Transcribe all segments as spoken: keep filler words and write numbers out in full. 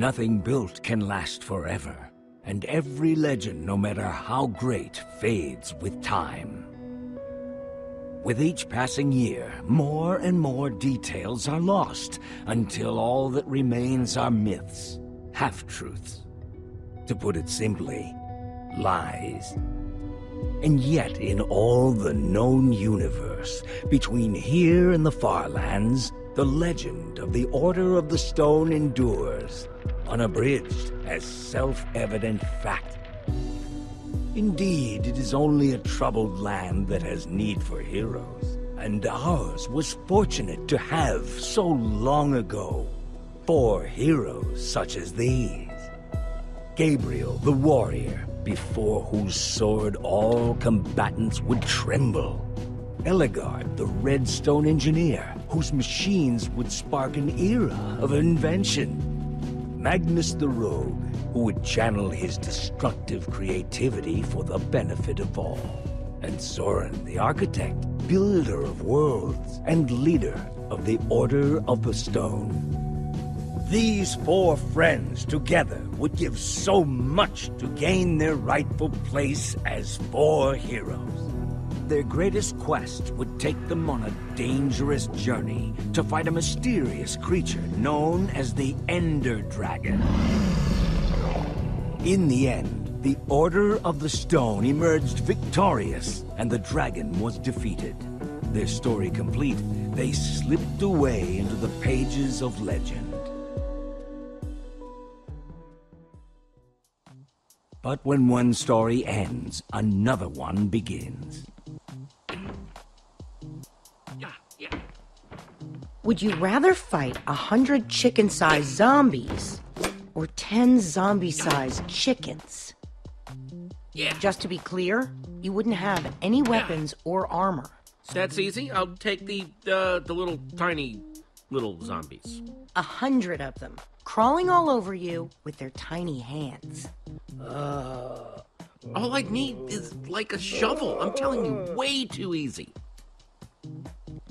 Nothing built can last forever, and every legend, no matter how great, fades with time. With each passing year, more and more details are lost, until all that remains are myths, half-truths. To put it simply, lies. And yet, in all the known universe, between here and the far lands, the legend of the Order of the Stone endures, unabridged as self-evident fact. Indeed, it is only a troubled land that has need for heroes, and ours was fortunate to have, so long ago, four heroes such as these. Gabriel, the warrior, before whose sword all combatants would tremble. Eligard, the redstone engineer, whose machines would spark an era of invention. Magnus the rogue, who would channel his destructive creativity for the benefit of all. And Zorin, the architect, builder of worlds, and leader of the Order of the Stone. These four friends together would give so much to gain their rightful place as four heroes. Their greatest quest would take them on a dangerous journey to fight a mysterious creature known as the Ender Dragon. In the end, the Order of the Stone emerged victorious, and the dragon was defeated. Their story complete, they slipped away into the pages of legend. But when one story ends, another one begins. Would you rather fight a hundred chicken-sized zombies or ten zombie-sized chickens? Yeah. Just to be clear, you wouldn't have any weapons yeah. or armor. That's easy. I'll take the, uh, the little tiny little zombies. A hundred of them, crawling all over you with their tiny hands. Uh, all I need is, like, a shovel. I'm telling you, way too easy.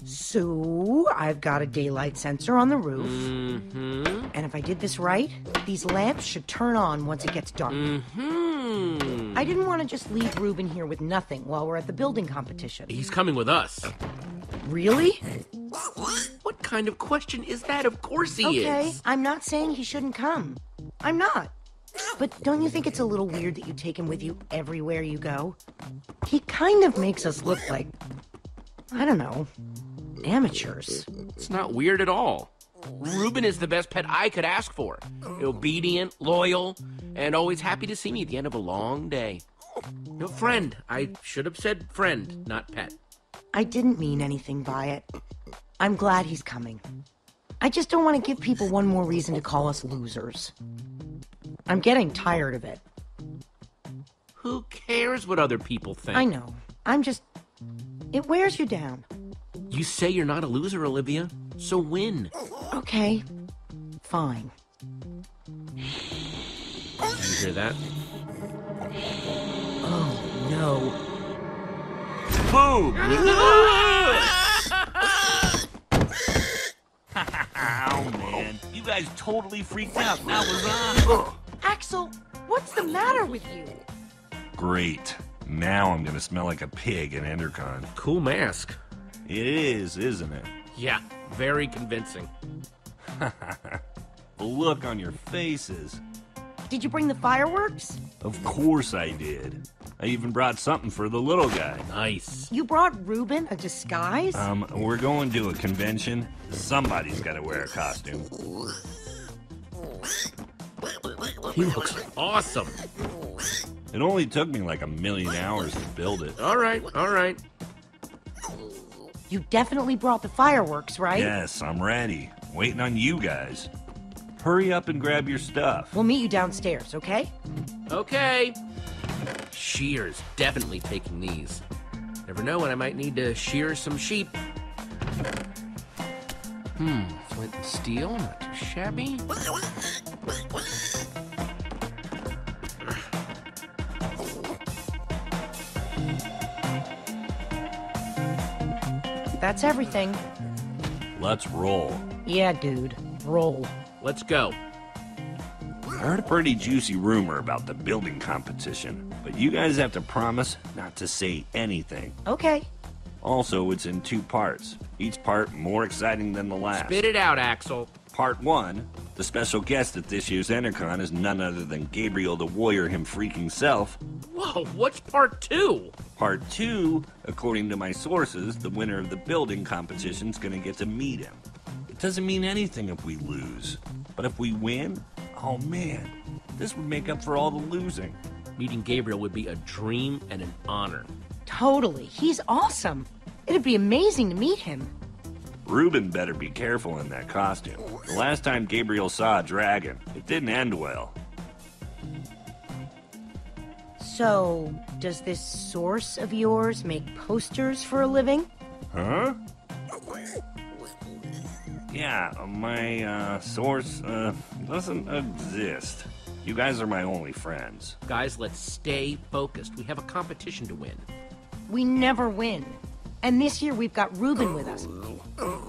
So, I've got a daylight sensor on the roof, mm-hmm. and if I did this right, these lamps should turn on once it gets dark. Mm-hmm. I didn't want to just leave Reuben here with nothing while we're at the building competition. He's coming with us. Really? What kind of question is that? Of course he is. Okay, I'm not saying he shouldn't come. I'm not. But don't you think it's a little weird that you take him with you everywhere you go? He kind of makes us look like, I don't know, amateurs. It's not weird at all. Reuben is the best pet I could ask for. Obedient, loyal, and always happy to see me at the end of a long day. No, friend. I should have said friend, not pet. I didn't mean anything by it. I'm glad he's coming. I just don't want to give people one more reason to call us losers. I'm getting tired of it. Who cares what other people think? I know. I'm just... It wears you down. You say you're not a loser, Olivia, so win. Okay, fine. You hear that? Oh, no. Boom! Oh, man. You guys totally freaked out. That was on. Axel, what's the matter with you? Great. Now I'm gonna smell like a pig in Endercon. Cool mask. It is, isn't it? Yeah, very convincing. The look on your faces. Did you bring the fireworks? Of course I did. I even brought something for the little guy. Nice. You brought Reuben a disguise? Um, we're going to a convention. Somebody's gotta wear a costume. He looks awesome. It only took me like a million hours to build it. All right, all right. You definitely brought the fireworks, right? Yes, I'm ready. Waiting on you guys. Hurry up and grab your stuff. We'll meet you downstairs, okay? Okay. Shears, definitely taking these. Never know when I might need to shear some sheep. Hmm, flint and steel, not too shabby. That's everything. Let's roll. Yeah, dude. Roll. Let's go. I heard a pretty juicy rumor about the building competition, but you guys have to promise not to say anything. Okay. Also, it's in two parts, each part more exciting than the last. Spit it out, Axel. Part one, the special guest at this year's Endercon is none other than Gabriel the warrior him freaking self. Whoa, what's part two? Part two, according to my sources, the winner of the building competition's gonna get to meet him. It doesn't mean anything if we lose, but if we win, oh man, this would make up for all the losing. Meeting Gabriel would be a dream and an honor. Totally. He's awesome. It'd be amazing to meet him. Reuben better be careful in that costume. The last time Gabriel saw a dragon, it didn't end well. So, does this source of yours make posters for a living? Huh? Yeah, my uh, source uh, doesn't exist. You guys are my only friends. Guys, let's stay focused. We have a competition to win. We never win. And this year we've got Reuben with us.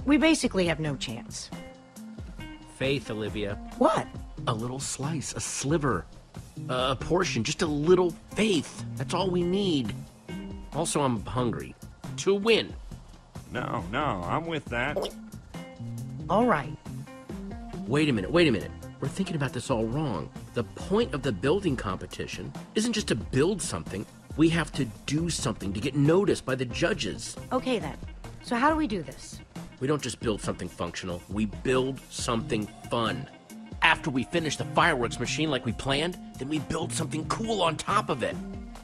We basically have no chance. Faith, Olivia. What? A little slice, a sliver, a portion, just a little faith. That's all we need. Also, I'm hungry. To win. No, no, I'm with that. All right. Wait a minute, wait a minute. We're thinking about this all wrong. The point of the building competition isn't just to build something. We have to do something to get noticed by the judges. Okay then, so how do we do this? We don't just build something functional, we build something fun. After we finish the fireworks machine like we planned, then we build something cool on top of it.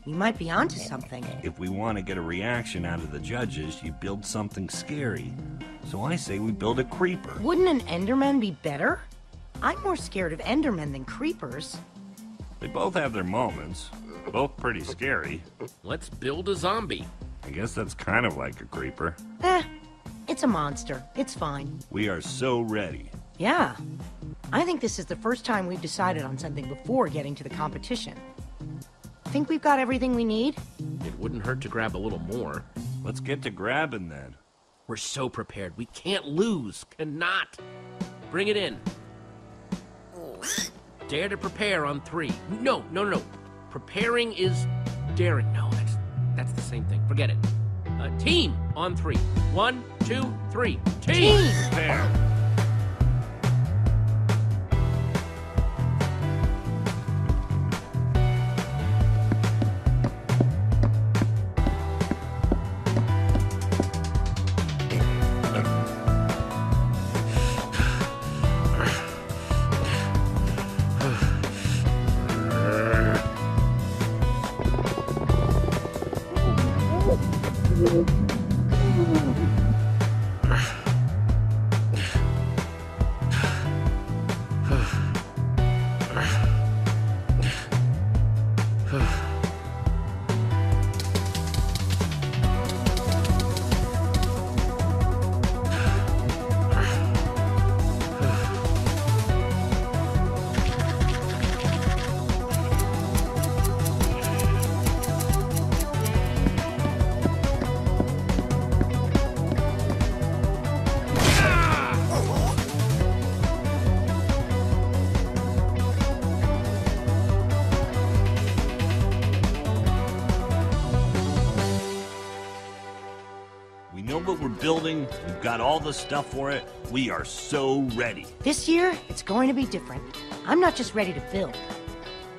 You might be onto something. If we want to get a reaction out of the judges, you build something scary. So I say we build a creeper. Wouldn't an Enderman be better? I'm more scared of Endermen than creepers. They both have their moments. Both pretty scary. Let's build a zombie. I guess that's kind of like a creeper. Eh, it's a monster. It's fine. We are so ready. Yeah. I think this is the first time we've decided on something before getting to the competition. Think we've got everything we need? It wouldn't hurt to grab a little more. Let's get to grabbing then. We're so prepared. We can't lose. Cannot. Bring it in. Dare to prepare on three. No, no, no, no. Preparing is daring. No, that's, that's the same thing. Forget it. Uh, team on three. One, two, three. Team! team. There. Building, we've got all the stuff for it. We are so ready. This year, it's going to be different. I'm not just ready to build.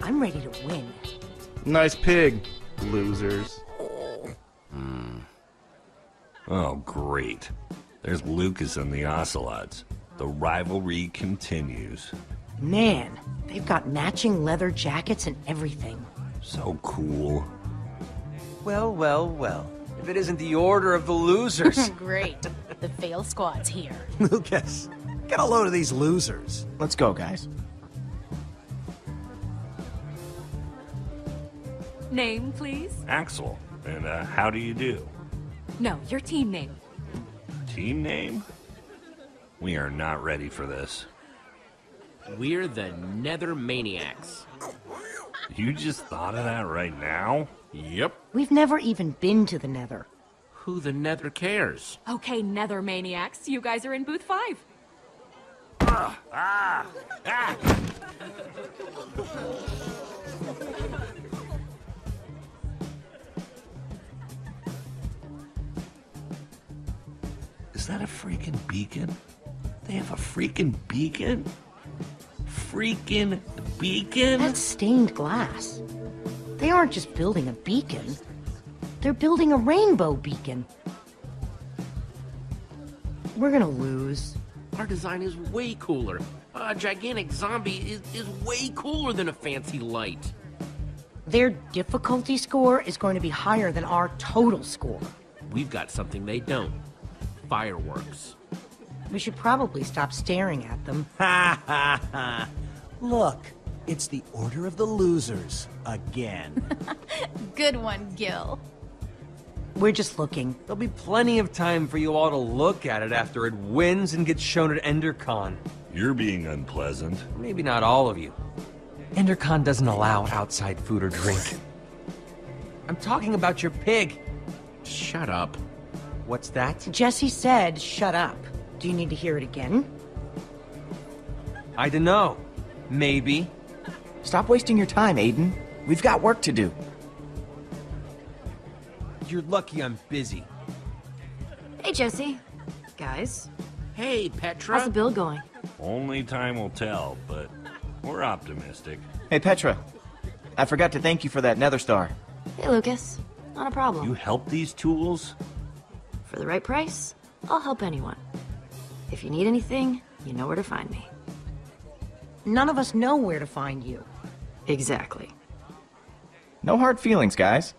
I'm ready to win. Nice pig, losers. Mm. Oh, great. There's Lucas and the Ocelots. The rivalry continues. Man, they've got matching leather jackets and everything. So cool. Well, well, well. If it isn't the order of the losers. Great. The fail squad's here. Lucas, get a load of these losers. Let's go, guys. Name, please? Axel. And uh, how do you do? No, your team name. Team name? We are not ready for this. We're the Nether Maniacs. You just thought of that right now? Yep. We've never even been to the Nether. Who the Nether cares? Okay, Nether Maniacs, you guys are in booth five. Uh, ah, ah. Is that a freaking beacon? They have a freaking beacon? Freaking beacon? That's stained glass. They aren't just building a beacon. They're building a rainbow beacon. We're gonna lose. Our design is way cooler. A gigantic zombie is, is way cooler than a fancy light. Their difficulty score is going to be higher than our total score. We've got something they don't. Fireworks. We should probably stop staring at them. Ha ha ha. Look, it's the Order of the Losers again. Good one, Gil. We're just looking. There'll be plenty of time for you all to look at it after it wins and gets shown at Endercon. You're being unpleasant. Maybe not all of you. Endercon doesn't allow outside food or drink. I'm talking about your pig. Shut up. What's that? Jesse said, shut up. Do you need to hear it again? I don't know. Maybe. Stop wasting your time, Aiden. We've got work to do. You're lucky I'm busy. Hey, Jesse. Guys. Hey, Petra. How's the bill going? Only time will tell, but we're optimistic. Hey, Petra. I forgot to thank you for that Nether Star. Hey, Lucas. Not a problem. You help these tools? For the right price, I'll help anyone. If you need anything, you know where to find me. None of us know where to find you. Exactly. No hard feelings, guys.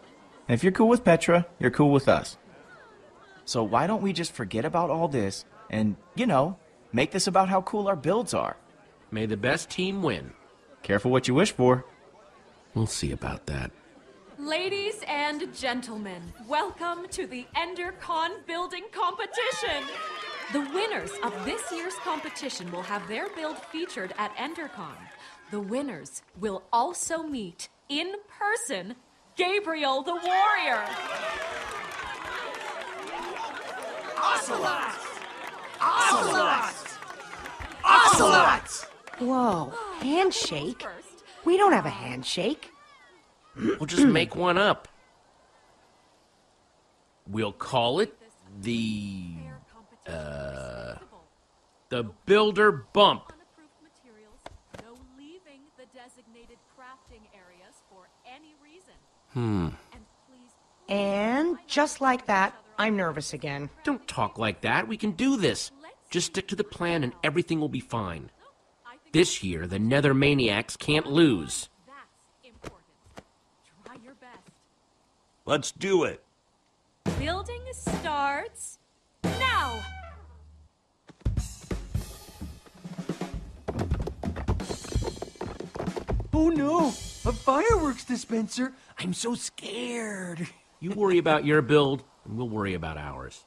And if you're cool with Petra, you're cool with us. So why don't we just forget about all this and, you know, make this about how cool our builds are? May the best team win. Careful what you wish for. We'll see about that. Ladies and gentlemen, welcome to the EnderCon building competition. The winners of this year's competition will have their build featured at EnderCon. The winners will also meet in person Gabriel the Warrior, Ocelots! Ocelots! Ocelots! Whoa, handshake? We don't have a handshake. We'll just make one up. We'll call it the, uh, the Builder Bump. Hmm. And just like that, I'm nervous again. Don't talk like that. We can do this. Just stick to the plan and everything will be fine. This year, the Nether Maniacs can't lose. That's important. Try your best. Let's do it. Building starts now. Oh no! A fireworks dispenser? I'm so scared. You worry about your build, and we'll worry about ours.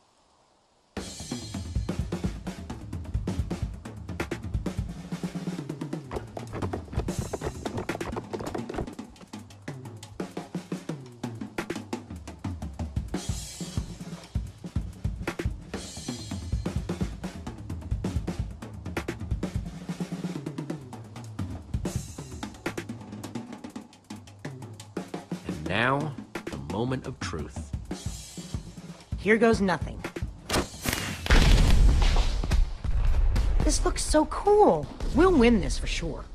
Now, the moment of truth. Here goes nothing. This looks so cool. We'll win this for sure.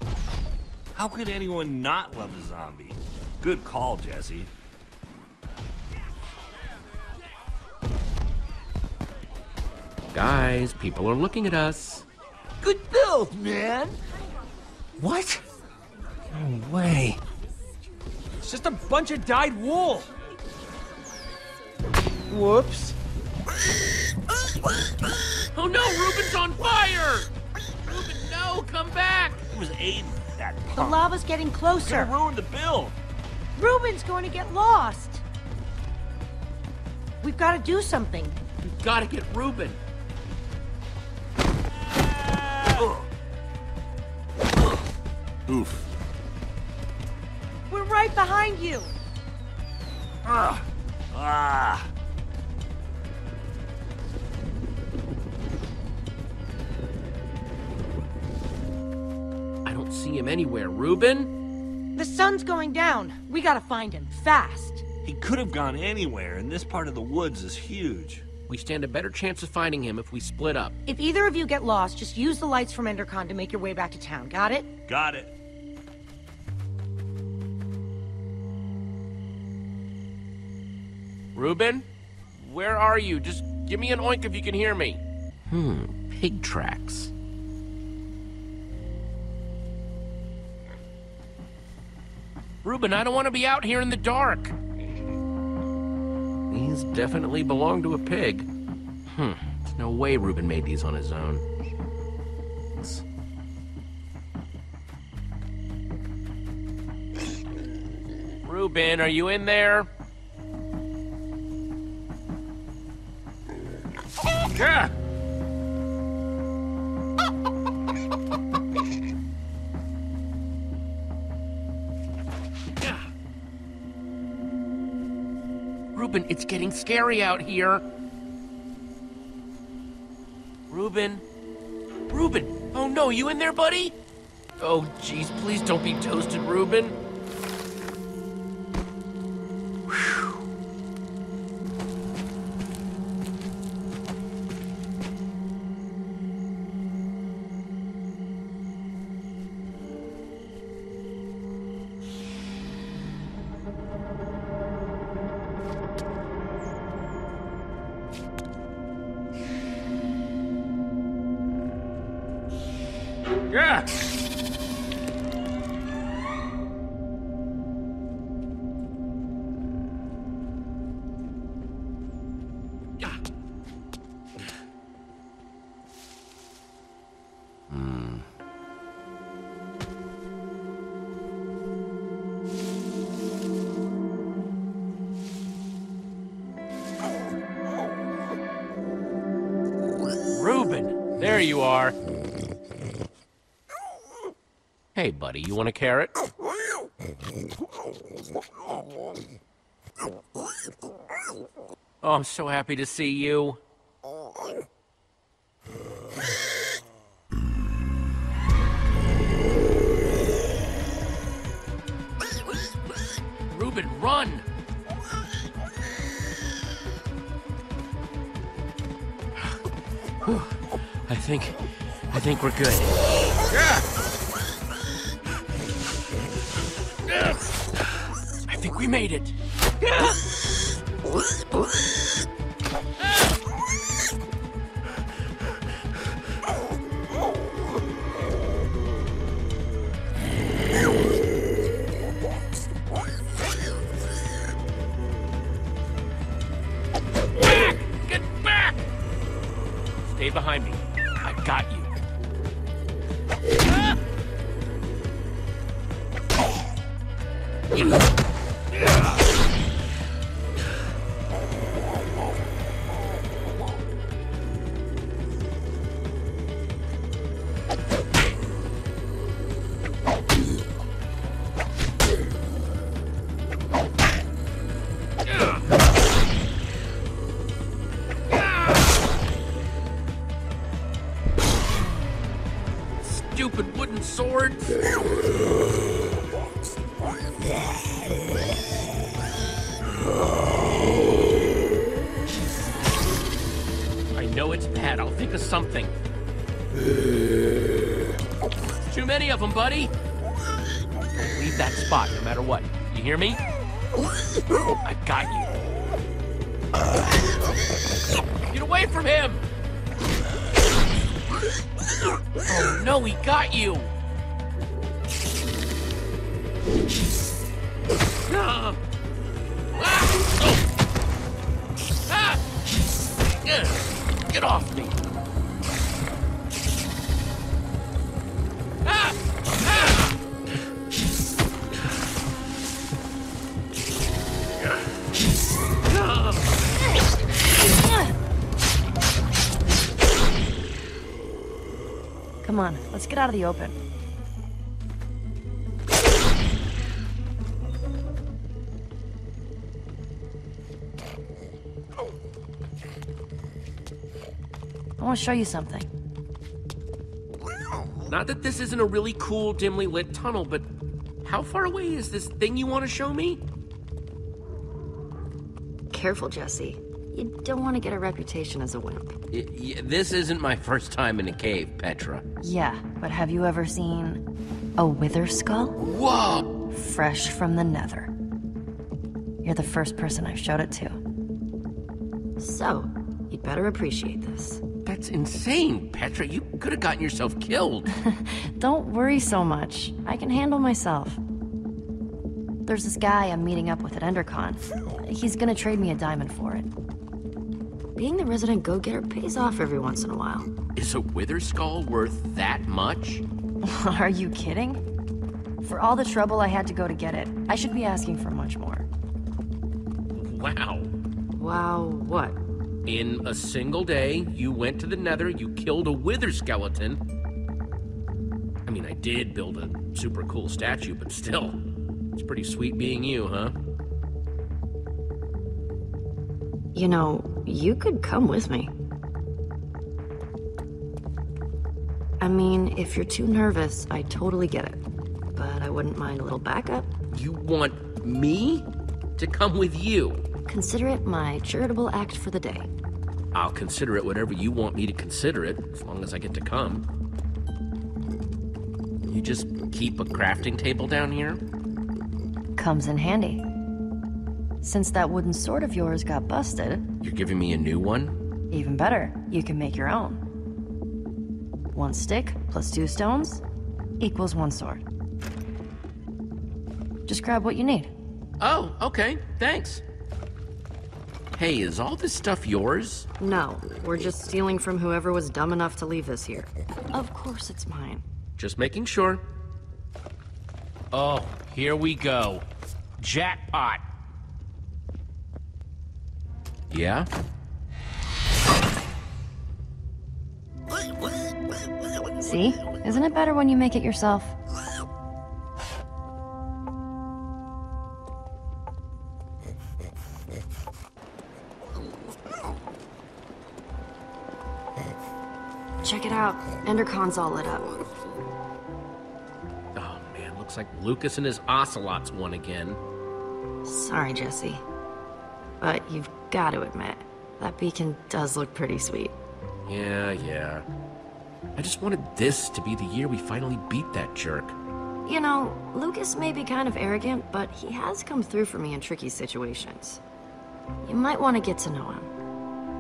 How could anyone not love a zombie? Good call, Jesse. Guys, people are looking at us. Good build, man! What? No way. It's just a bunch of dyed wool. Whoops. Oh no, Reuben's on fire! Reuben, no, come back! It was Aiden, that punk. The lava's getting closer. It's gonna ruin the build. Reuben's going to get lost. We've got to do something. We've got to get Reuben. Ah. Oof. We're right behind you! Uh, uh. I don't see him anywhere, Reuben. The sun's going down. We gotta find him, fast. He could have gone anywhere, and this part of the woods is huge. We stand a better chance of finding him if we split up. If either of you get lost, just use the lights from Endercon to make your way back to town, got it? Got it. Reuben? Where are you? Just give me an oink if you can hear me. Hmm, pig tracks. Reuben, I don't want to be out here in the dark. These definitely belong to a pig. Hmm, there's no way Reuben made these on his own. Reuben, are you in there? Yeah. Reuben, it's getting scary out here. Reuben. Reuben! Oh no, you in there, buddy? Oh jeez, please don't be toasted, Reuben. There you are. Hey, buddy, you want a carrot? Oh, I'm so happy to see you. Reuben, run! I think, I think we're good. I think we made it. Back! Get back! Stay behind me. Got you. Ah! Yeah. Something. Too many of them, buddy. Don't leave that spot no matter what. You hear me? I've got you. Get away from him! Oh no, he got you! Ah. Oh. Ah. Get off me! Come on, let's get out of the open. I want to show you something. Not that this isn't a really cool, dimly lit tunnel, but How far away is this thing you want to show me? Careful, Jesse. You don't want to get a reputation as a wimp. Y- y- this isn't my first time in a cave, Petra. Yeah, but have you ever seen a wither skull? Whoa! Fresh from the Nether. You're the first person I've showed it to. So, you'd better appreciate this. That's insane, Petra. You could have gotten yourself killed. Don't worry so much. I can handle myself. There's this guy I'm meeting up with at Endercon. He's gonna trade me a diamond for it. Being the resident go-getter pays off every once in a while. Is a wither skull worth that much? Are you kidding? For all the trouble I had to go to get it, I should be asking for much more. Wow. Wow what? In a single day, you went to the Nether, you killed a wither skeleton. I mean, I did build a super cool statue, but still. It's pretty sweet being you, huh? You know, you could come with me. I mean, if you're too nervous, I totally get it. But I wouldn't mind a little backup. You want me to come with you? Consider it my charitable act for the day. I'll consider it whatever you want me to consider it, as long as I get to come. You just keep a crafting table down here? Comes in handy. Since that wooden sword of yours got busted... You're giving me a new one? Even better. You can make your own. One stick plus two stones equals one sword. Just grab what you need. Oh, okay. Thanks. Hey, is all this stuff yours? No. We're just stealing from whoever was dumb enough to leave this here. Of course it's mine. Just making sure. Oh, here we go. Jackpot. Yeah? See? Isn't it better when you make it yourself? Check it out. Endercon's all lit up. Oh man, looks like Lucas and his Ocelots won again. Sorry, Jesse. But you've got to admit, that beacon does look pretty sweet. Yeah, yeah. I just wanted this to be the year we finally beat that jerk. You know, Lucas may be kind of arrogant, but he has come through for me in tricky situations. You might want to get to know him,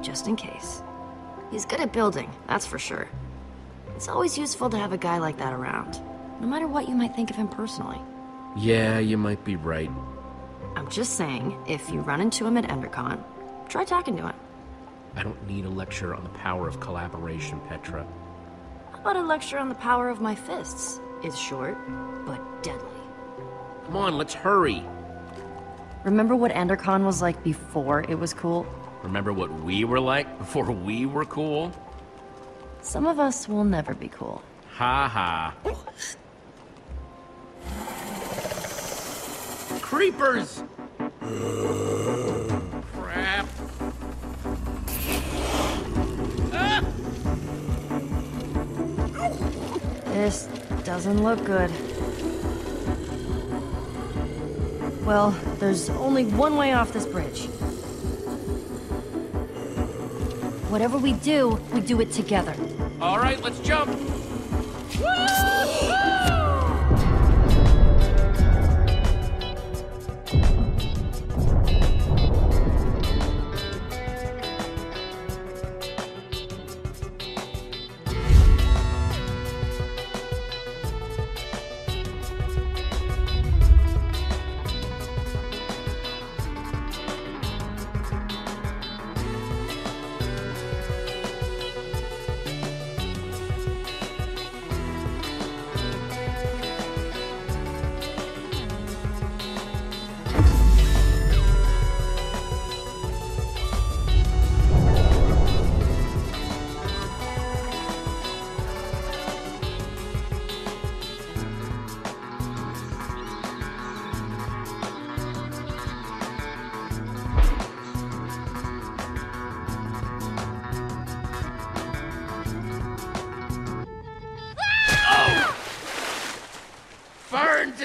just in case. He's good at building, that's for sure. It's always useful to have a guy like that around, no matter what you might think of him personally. Yeah, you might be right. I'm just saying, if you run into him at Endercon, try talking to him. I don't need a lecture on the power of collaboration, Petra. How about a lecture on the power of my fists? It's short, but deadly. Come on, let's hurry. Remember what Endercon was like before it was cool? Remember what we were like before we were cool? Some of us will never be cool. Ha ha. Creepers! Crap. Ah! This doesn't look good. Well, there's only one way off this bridge. Whatever we do, we do it together. All right, let's jump.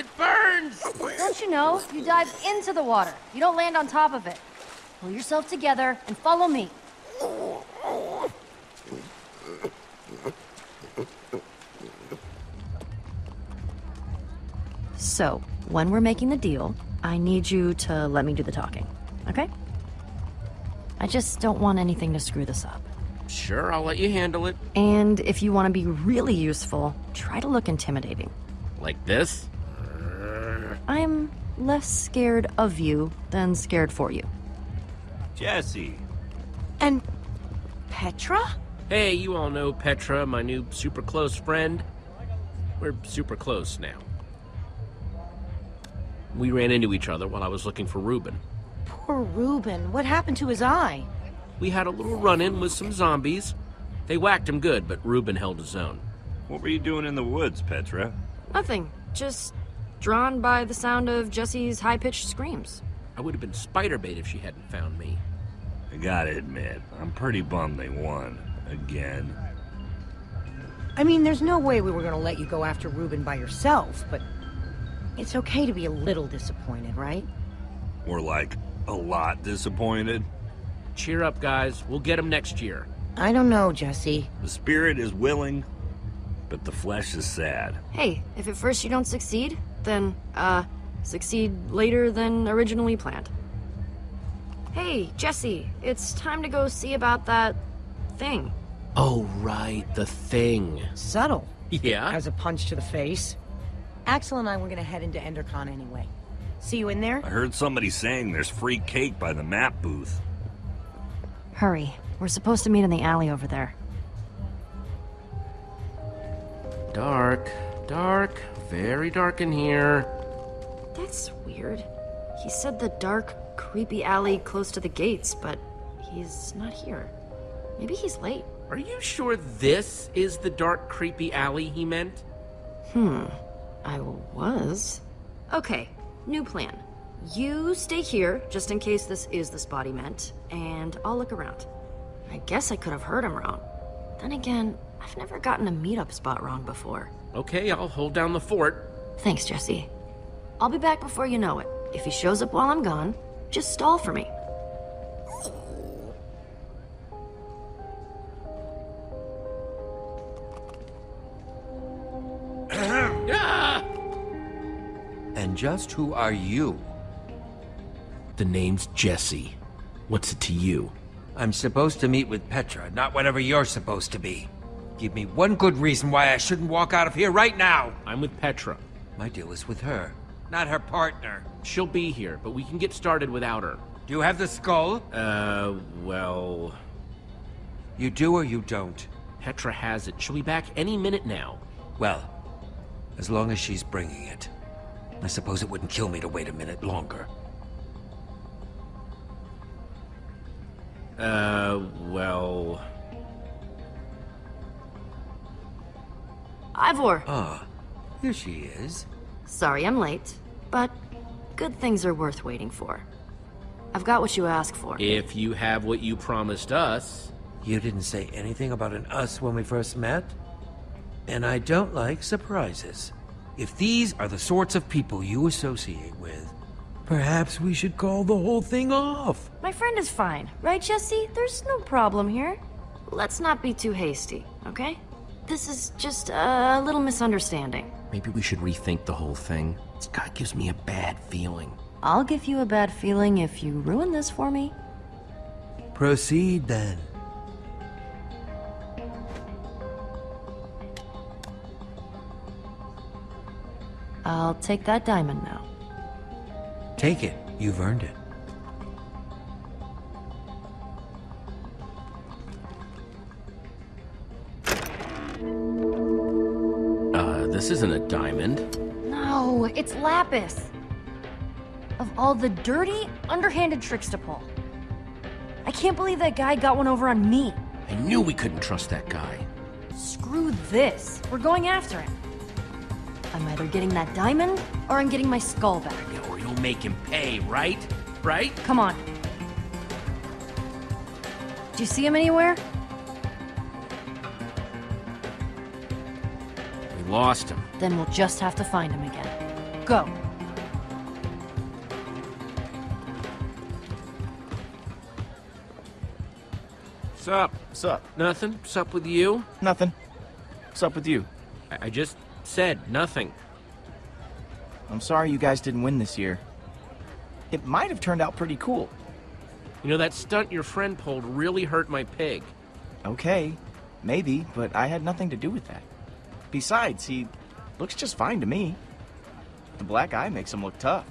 It burns! Don't you know? You dive into the water. You don't land on top of it. Pull yourself together and follow me. So, when we're making the deal, I need you to let me do the talking, okay? I just don't want anything to screw this up. Sure, I'll let you handle it. And if you want to be really useful, try to look intimidating. Like this? I'm less scared of you than scared for you. Jesse. And Petra? Hey, you all know Petra, my new super close friend. We're super close now. We ran into each other while I was looking for Reuben. Poor Reuben. What happened to his eye? We had a little run-in with some zombies. They whacked him good, but Reuben held his own. What were you doing in the woods, Petra? Nothing. Just drawn by the sound of Jesse's high-pitched screams. I would have been spider-bait if she hadn't found me. I gotta admit, I'm pretty bummed they won. Again. I mean, there's no way we were gonna let you go after Reuben by yourself, but... it's okay to be a little disappointed, right? Or like, a lot disappointed? Cheer up, guys. We'll get him next year. I don't know, Jesse. The spirit is willing, but the flesh is sad. Hey, if at first you don't succeed, then, uh, succeed later than originally planned. Hey, Jesse, it's time to go see about that thing. Oh, right, the thing. Subtle. Yeah? As a punch to the face. Axel and I were gonna head into Endercon anyway. See you in there? I heard somebody saying there's free cake by the map booth. Hurry. We're supposed to meet in the alley over there. Dark. Dark. Very dark in here. That's weird. He said the dark, creepy alley close to the gates, but he's not here. Maybe he's late. Are you sure this is the dark, creepy alley he meant? Hmm. I was. Okay, new plan. You stay here, just in case this is the spot he meant, and I'll look around. I guess I could have heard him wrong. Then again, I've never gotten a meetup spot wrong before. Okay, I'll hold down the fort. Thanks, Jesse. I'll be back before you know it. If he shows up while I'm gone, just stall for me. And just who are you? The name's Jesse. What's it to you? I'm supposed to meet with Petra, not whatever you're supposed to be. Give me one good reason why I shouldn't walk out of here right now! I'm with Petra. My deal is with her, not her partner. She'll be here, but we can get started without her. Do you have the skull? Uh, well... You do or you don't? Petra has it. She'll be back any minute now. Well, as long as she's bringing it. I suppose it wouldn't kill me to wait a minute longer. Uh, well... Ivor! Ah, here she is. Sorry I'm late, but good things are worth waiting for. I've got what you asked for. If you have what you promised us... You didn't say anything about an us when we first met? And I don't like surprises. If these are the sorts of people you associate with, perhaps we should call the whole thing off. My friend is fine, right, Jesse? There's no problem here. Let's not be too hasty, okay? This is just a little misunderstanding. Maybe we should rethink the whole thing. This guy gives me a bad feeling. I'll give you a bad feeling if you ruin this for me. Proceed, then. I'll take that diamond now. Take it. You've earned it. Uh, this isn't a diamond. No, it's lapis. Of all the dirty, underhanded tricks to pull. I can't believe that guy got one over on me. I knew we couldn't trust that guy. Screw this. We're going after him. I'm either getting that diamond, or I'm getting my skull back. Yeah, or you'll make him pay, right? Right? Come on. Do you see him anywhere? We lost him. Then we'll just have to find him again. Go. Sup? Sup? Nothing? Sup with you? Nothing. Sup with you? I, I just said nothing. I'm sorry you guys didn't win this year. It might have turned out pretty cool. You know, that stunt your friend pulled really hurt my pig. Okay, maybe, but I had nothing to do with that. Besides, he looks just fine to me. The black eye makes him look tough.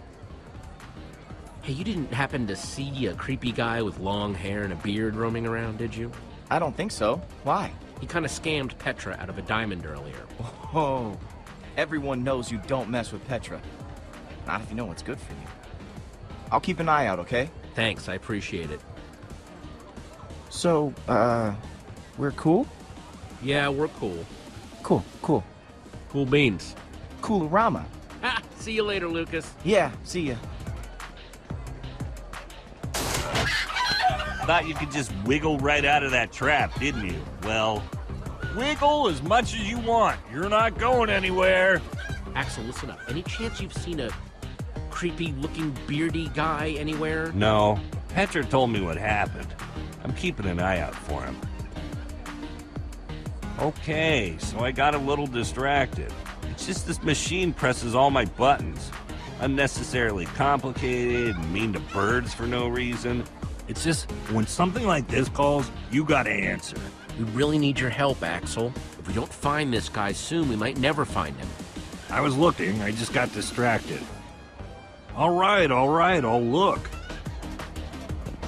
Hey, you didn't happen to see a creepy guy with long hair and a beard roaming around, did you? I don't think so. Why? He kind of scammed Petra out of a diamond earlier. Whoa. Everyone knows you don't mess with Petra. Not if you know what's good for you. I'll keep an eye out, okay? Thanks, I appreciate it. So, uh, we're cool? Yeah, we're cool. Cool, cool. Cool beans. Coolorama. Ah, see you later, Lucas. Yeah, see ya. Thought you could just wiggle right out of that trap, didn't you? Well, wiggle as much as you want. You're not going anywhere. Axel, listen up. Any chance you've seen a creepy-looking beardy guy anywhere? No. Petra told me what happened. I'm keeping an eye out for him. Okay, so I got a little distracted. It's just this machine presses all my buttons. Unnecessarily complicated, mean to birds for no reason. It's just, when something like this calls, you gotta answer. We really need your help, Axel. If we don't find this guy soon, we might never find him. I was looking, I just got distracted. All right, all right, I'll look.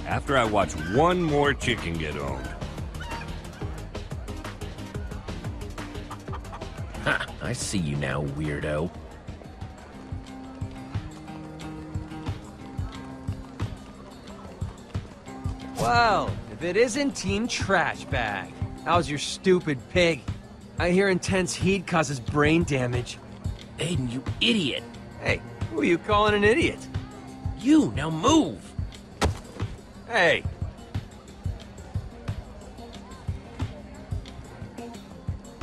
After I watch one more chicken get owned. Ha, I see you now, weirdo. Wow, if it isn't Team Trash Bag. How's your stupid pig? I hear intense heat causes brain damage. Aiden, you idiot. Hey, who are you calling an idiot? You, now move. Hey.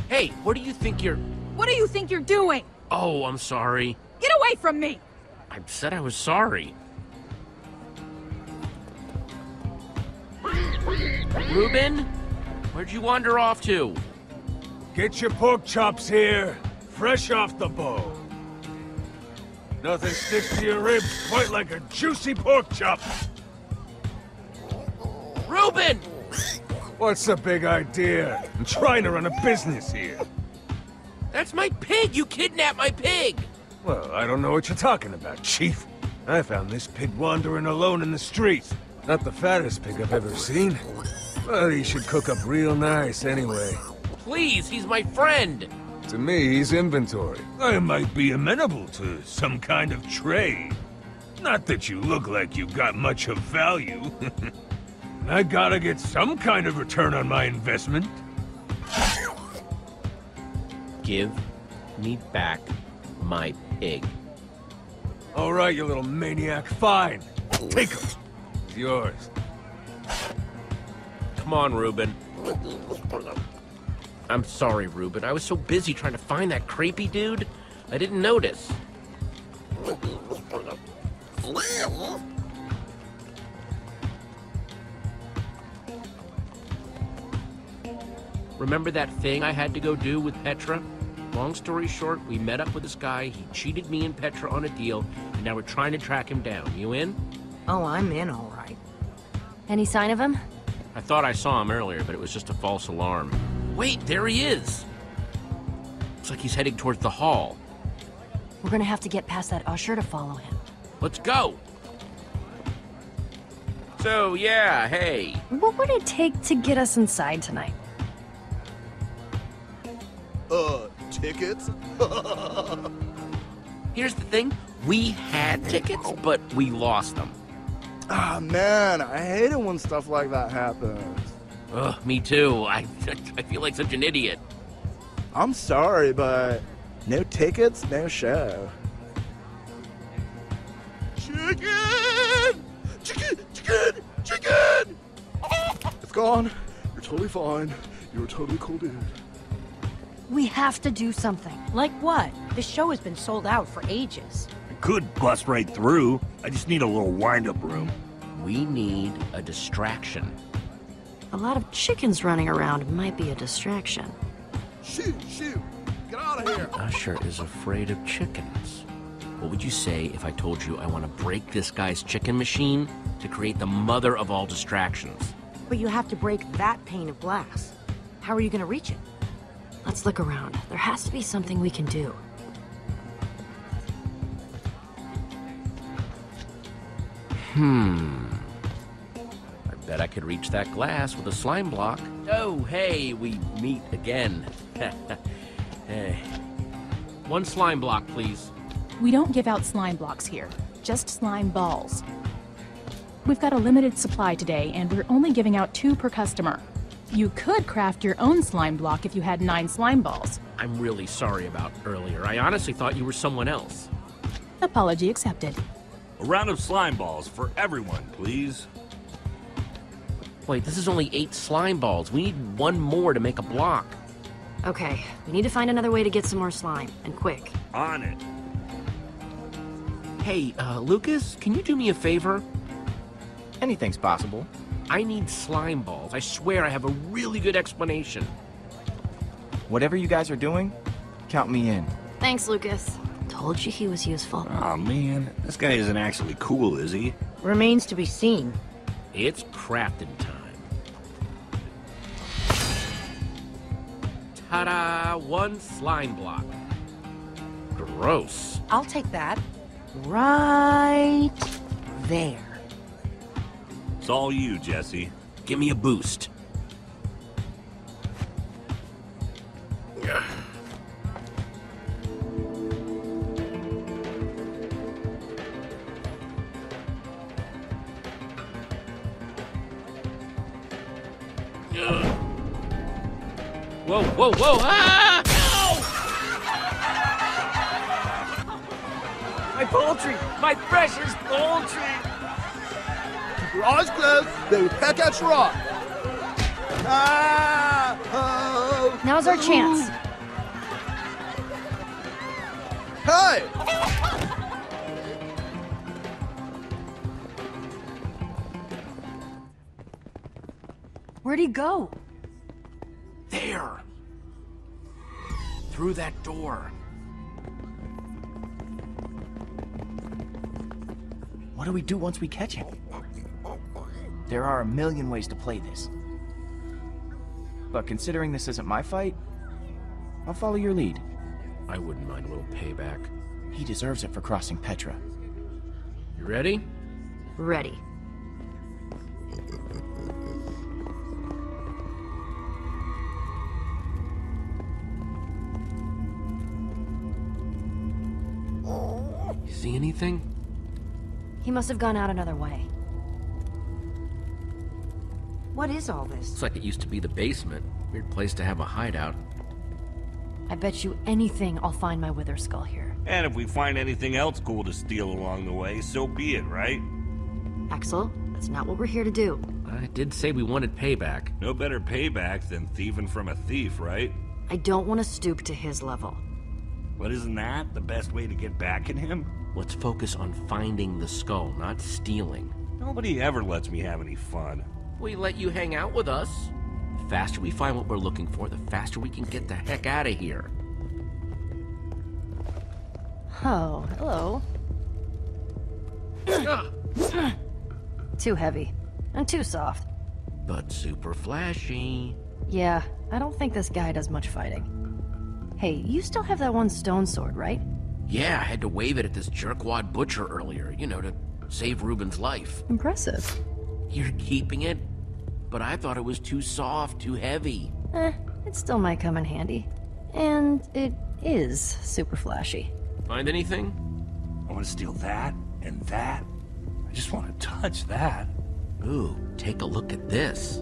Hey, what do you think you're... What do you think you're doing? Oh, I'm sorry. Get away from me! I said I was sorry. Reuben, where'd you wander off to? Get your pork chops here, fresh off the bow. Nothing sticks to your ribs quite like a juicy pork chop. Reuben! What's the big idea? I'm trying to run a business here. That's my pig! You kidnapped my pig! Well, I don't know what you're talking about, Chief. I found this pig wandering alone in the streets. Not the fattest pig I've ever seen. But he should cook up real nice anyway. Please, he's my friend! To me, he's inventory. I might be amenable to some kind of trade. Not that you look like you got much of value. I gotta get some kind of return on my investment. Give me back my pig. All right, you little maniac. Fine. Take him. It's yours. Come on, Reuben. I'm sorry, Reuben. I was so busy trying to find that creepy dude, I didn't notice. Remember that thing I had to go do with Petra? Long story short, we met up with this guy, he cheated me and Petra on a deal, and now we're trying to track him down. You in? Oh, I'm in, all right. Any sign of him? I thought I saw him earlier, but it was just a false alarm. Wait, there he is! Looks like he's heading towards the hall. We're gonna have to get past that usher to follow him. Let's go! So, yeah, hey. What would it take to get us inside tonight? Uh, tickets? Here's the thing, we had tickets, but we lost them. Ah, oh, man, I hate it when stuff like that happens. Ugh, me too. I, I feel like such an idiot. I'm sorry, but no tickets, no show. Chicken! Chicken! Chicken! Chicken! It's gone. You're totally fine. You're a totally cool dude. We have to do something. Like what? This show has been sold out for ages. I could bust right through. I just need a little wind-up room. We need a distraction. A lot of chickens running around might be a distraction. Shoot, shoot! Get out of here! Usher is afraid of chickens. What would you say if I told you I want to break this guy's chicken machine to create the mother of all distractions? But you have to break that pane of glass. How are you going to reach it? Let's look around. There has to be something we can do. Hmm. I bet I could reach that glass with a slime block. Oh, hey, we meet again. Hey. One slime block, please. We don't give out slime blocks here, just slime balls. We've got a limited supply today, and we're only giving out two per customer. You could craft your own slime block if you had nine slime balls. I'm really sorry about earlier. I honestly thought you were someone else. Apology accepted. A round of slime balls for everyone, please. Wait, this is only eight slime balls. We need one more to make a block. Okay, we need to find another way to get some more slime, and quick. On it. Hey, uh, Lucas, can you do me a favor? Anything's possible. I need slime balls. I swear I have a really good explanation. Whatever you guys are doing, count me in. Thanks, Lucas. Told you he was useful. Aw, man. This guy isn't actually cool, is he? Remains to be seen. It's crafting time. Ta-da! One slime block. Gross. I'll take that. Right there. It's all you, Jesse. Give me a boost. Whoa, whoa, whoa! Ah! No! My poultry! My precious poultry! Your eyes closed, they will pack out your rock. Ah, oh, now's our ooh. Chance. Hey! Where'd he go? There. Through that door. What do we do once we catch him? There are a million ways to play this. But considering this isn't my fight, I'll follow your lead. I wouldn't mind a little payback. He deserves it for crossing Petra. You ready? Ready. You see anything? He must have gone out another way. What is all this? Looks like it used to be the basement. Weird place to have a hideout. I bet you anything I'll find my Wither skull here. And if we find anything else cool to steal along the way, so be it, right? Axel, that's not what we're here to do. I did say we wanted payback. No better payback than thieving from a thief, right? I don't want to stoop to his level. But isn't that the best way to get back at him? Let's focus on finding the skull, not stealing. Nobody ever lets me have any fun. We let you hang out with us. The faster we find what we're looking for, the faster we can get the heck out of here. Oh, hello. Too heavy. And too soft. But super flashy. Yeah, I don't think this guy does much fighting. Hey, you still have that one stone sword, right? Yeah, I had to wave it at this jerkwad butcher earlier, you know, to save Reuben's life. Impressive. You're keeping it? But I thought it was too soft, too heavy. Eh, it still might come in handy. And it is super flashy. Find anything? I want to steal that and that. I just want to touch that. Ooh, take a look at this.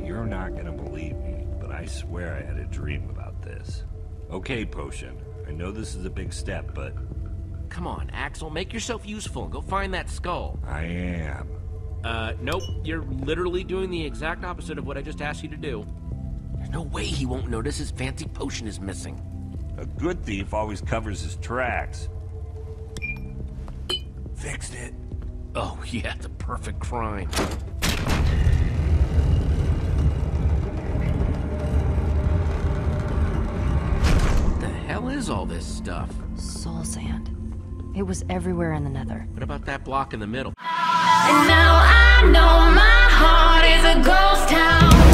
You're not going to believe me, but I swear I had a dream about this. Okay, Potion. I know this is a big step, but... Come on, Axel. Make yourself useful and go find that skull. I am. Uh, nope. You're literally doing the exact opposite of what I just asked you to do. There's no way he won't notice his fancy potion is missing. A good thief always covers his tracks. Fixed it. Oh yeah, the perfect crime. What the hell is all this stuff? Soul sand. It was everywhere in the Nether. What about that block in the middle? And now I know my heart is a ghost town.